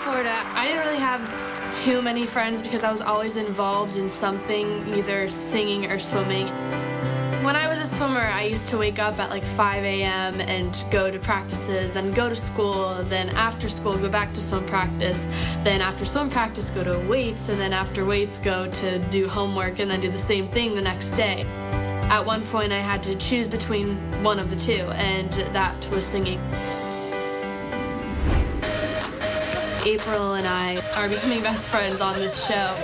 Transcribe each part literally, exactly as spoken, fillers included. Florida, I didn't really have too many friends because I was always involved in something, either singing or swimming. When I was a swimmer, I used to wake up at like five A M and go to practices, then go to school, then after school go back to swim practice, then after swim practice go to weights, and then after weights go to do homework and then do the same thing the next day. At one point I had to choose between one of the two, and that was singing. April and I are becoming best friends on this show.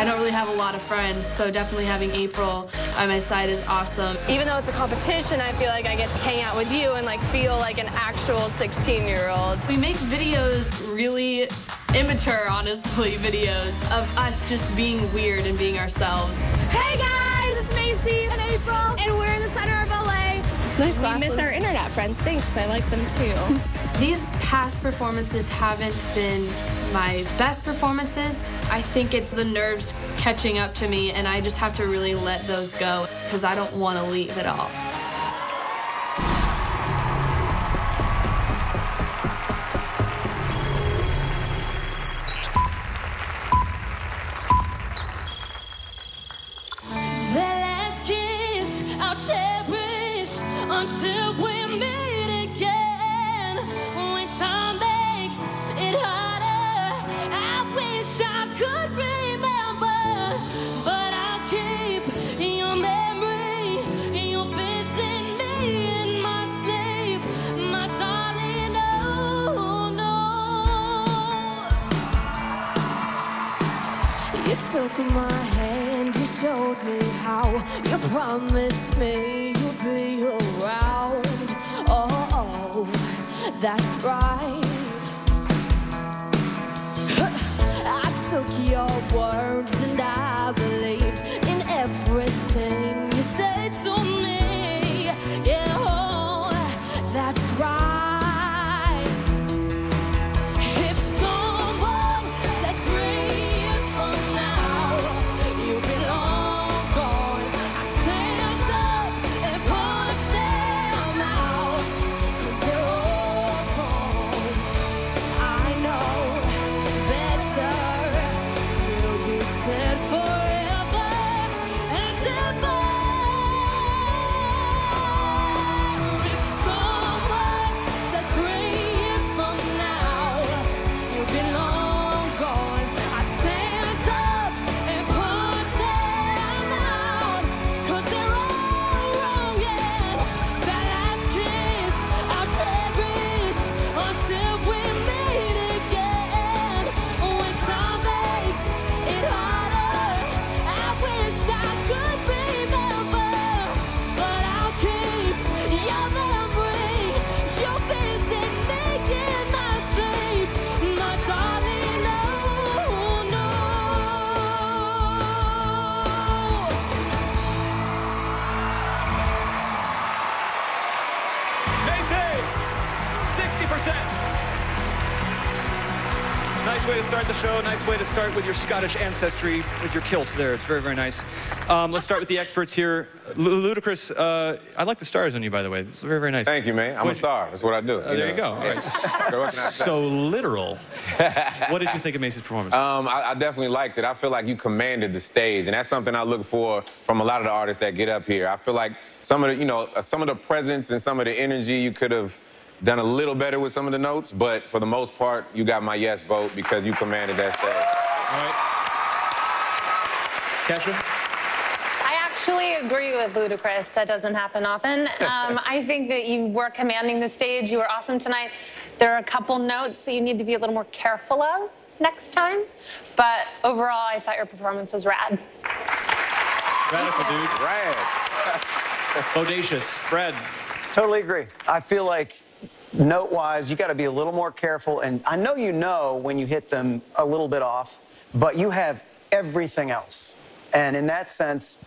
I don't really have a lot of friends, so definitely having April on my side is awesome. Even though it's a competition, I feel like I get to hang out with you and like feel like an actual sixteen-year-old. We make videos, really immature, honestly, videos of us just being weird and being ourselves. Hey guys, it's Macy and April, and we're in the center of L A. Nice glasses. We miss our internet friends. Thanks, I like them too. These past performances haven't been my best performances. I think it's the nerves catching up to me, and I just have to really let those go because I don't want to leave at all. The last kiss I'll cherish until we meet again. When time makes it hard, I could remember, but I'll keep your memory. You'll visit me in my sleep, my darling. Oh no. You took my hand, you showed me how. You promised me you'd be around. Oh, oh, that's right. Took your words and I believed in everything you said to me. Yeah, oh, that's right. If someone said three years from now you'll be long gone, I stand up and punch them out, 'cause they're all gone. I know better. Said forever and ever. If someone says three years from now you'll be long gone, I'd stand up and punch them out, 'cause they're all wrong, yeah. That last kiss I'll cherish until we meet again. When time makes it hard, nice way to start the show. Nice way to start with your Scottish ancestry, with your kilt there. It's very, very nice. Um, let's start with the experts here. Ludacris, uh, I like the stars on you, by the way. It's very, very nice. Thank you, man. I'm what a star. That's what I do. Uh, there you go. All right. So literal. What did you think of Macy's performance? Um, I, I definitely liked it. I feel like you commanded the stage, and that's something I look for from a lot of the artists that get up here. I feel like some of the, you know, some of the presence and some of the energy you could have done a little better with some of the notes, but for the most part, you got my yes vote because you commanded that stage. All right. Kesha? I actually agree with Ludacris. That doesn't happen often. Um, I think that you were commanding the stage. You were awesome tonight. There are a couple notes that you need to be a little more careful of next time, but overall, I thought your performance was rad. Radical, dude. Rad. Bodacious. Fred? Totally agree. I feel like note-wise, you got to be a little more careful, and I know you know when you hit them a little bit off, but you have everything else. And in that sense,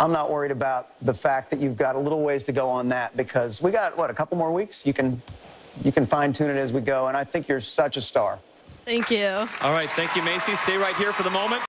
I'm not worried about the fact that you've got a little ways to go on that, because we got, what, a couple more weeks? You can, you can fine-tune it as we go, and I think you're such a star. Thank you. All right, thank you, Macy. Stay right here for the moment.